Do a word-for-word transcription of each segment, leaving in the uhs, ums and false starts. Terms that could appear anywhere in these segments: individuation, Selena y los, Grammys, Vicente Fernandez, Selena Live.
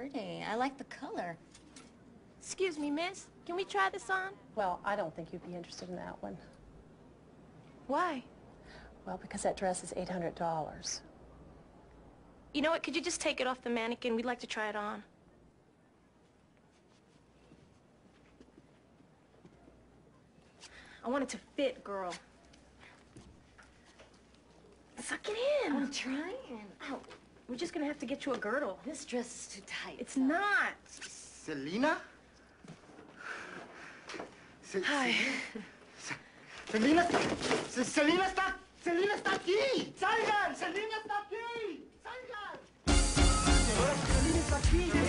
pretty. I like the color. Excuse me, miss. Can we try this on? Well, I don't think you'd be interested in that one. Why? Well, because that dress is eight hundred dollars. You know what? Could you just take it off the mannequin? We'd like to try it on. I want it to fit, girl. Suck it in. I'm trying. Ow. We're just going to have to get you a girdle. This dress is too tight. It's so. Not. Selena? Se Hi. Se Selena. Se Selena, stop. Selena está aquí. Salgan. Selena está aquí. Salgan. Selena está aquí.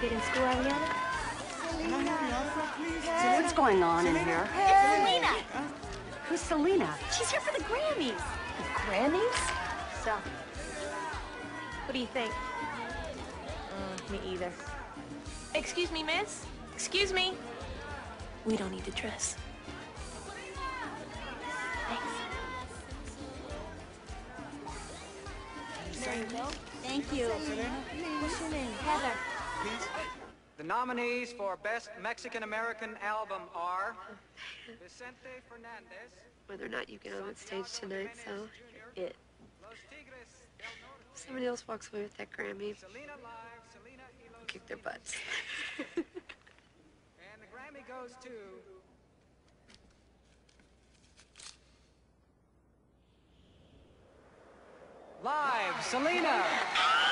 Get in school, Ariana? Selena. So what's going on Selena. in here? It's Selena. Who's Selena? She's here for the Grammys. The Grammys? So, what do you think? Mm, me either. Excuse me, miss. Excuse me. We don't need the dress. Thanks. There you go. Thank you. Selena. What's your name? Heather. The nominees for Best Mexican-American Album are Vicente Fernandez. Whether or not you get on stage tonight, so it. If somebody else walks away with that Grammy, Selena Live, Selena y los, kick their butts. And the Grammy goes to... Live, Selena!